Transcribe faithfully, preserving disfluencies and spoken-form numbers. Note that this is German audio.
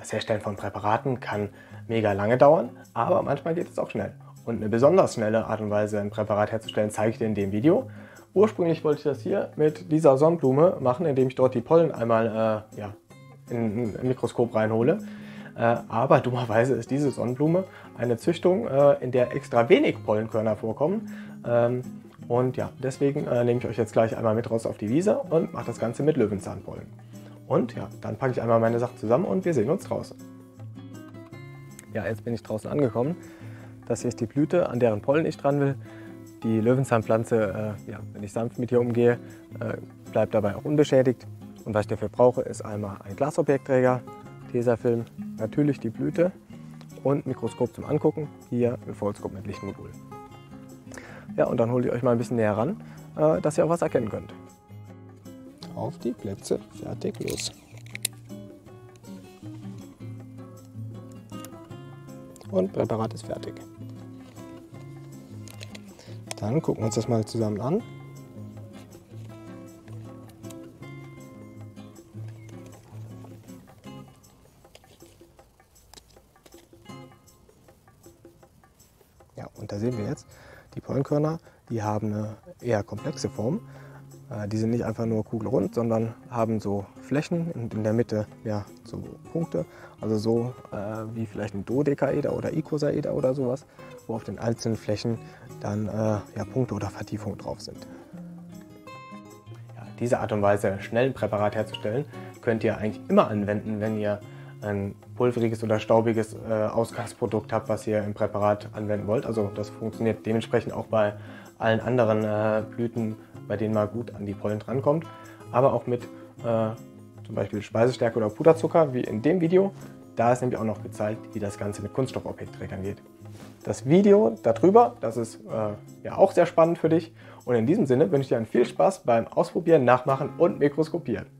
Das Herstellen von Präparaten kann mega lange dauern, aber manchmal geht es auch schnell. Und eine besonders schnelle Art und Weise, ein Präparat herzustellen, zeige ich dir in dem Video. Ursprünglich wollte ich das hier mit dieser Sonnenblume machen, indem ich dort die Pollen einmal äh, ja, in ein Mikroskop reinhole. Äh, aber dummerweise ist diese Sonnenblume eine Züchtung, äh, in der extra wenig Pollenkörner vorkommen. Ähm, und ja, deswegen äh, nehme ich euch jetzt gleich einmal mit raus auf die Wiese und mache das Ganze mit Löwenzahnpollen. Und ja, dann packe ich einmal meine Sachen zusammen und wir sehen uns draußen. Ja, jetzt bin ich draußen angekommen. Das hier ist die Blüte, an deren Pollen ich dran will. Die Löwenzahnpflanze, äh, ja, wenn ich sanft mit ihr umgehe, äh, bleibt dabei auch unbeschädigt. Und was ich dafür brauche, ist einmal ein Glasobjektträger, Tesafilm, natürlich die Blüte und Mikroskop zum Angucken. Hier ein Foldscope mit Lichtmodul. Ja, und dann hole ich euch mal ein bisschen näher ran, äh, dass ihr auch was erkennen könnt. Auf die Plätze, fertig, los! Und Präparat ist fertig. Dann gucken wir uns das mal zusammen an. Ja, und da sehen wir jetzt, die Pollenkörner, die haben eine eher komplexe Form. Die sind nicht einfach nur kugelrund, sondern haben so Flächen und in der Mitte ja, so Punkte. Also so äh, wie vielleicht ein Dodekaeder oder Ikosaeder oder sowas, wo auf den einzelnen Flächen dann äh, ja, Punkte oder Vertiefungen drauf sind. Ja, diese Art und Weise, schnell ein Präparat herzustellen, könnt ihr eigentlich immer anwenden, wenn ihr ein pulveriges oder staubiges äh, Ausgangsprodukt habt, was ihr im Präparat anwenden wollt. Also das funktioniert dementsprechend auch bei allen anderen äh, Blüten, bei denen man gut an die Pollen drankommt. Aber auch mit äh, zum Beispiel Speisestärke oder Puderzucker, wie in dem Video. Da ist nämlich auch noch gezeigt, wie das Ganze mit Kunststoffobjektträgern geht. Das Video darüber, das ist äh, ja auch sehr spannend für dich. Und in diesem Sinne wünsche ich dir viel Spaß beim Ausprobieren, Nachmachen und Mikroskopieren.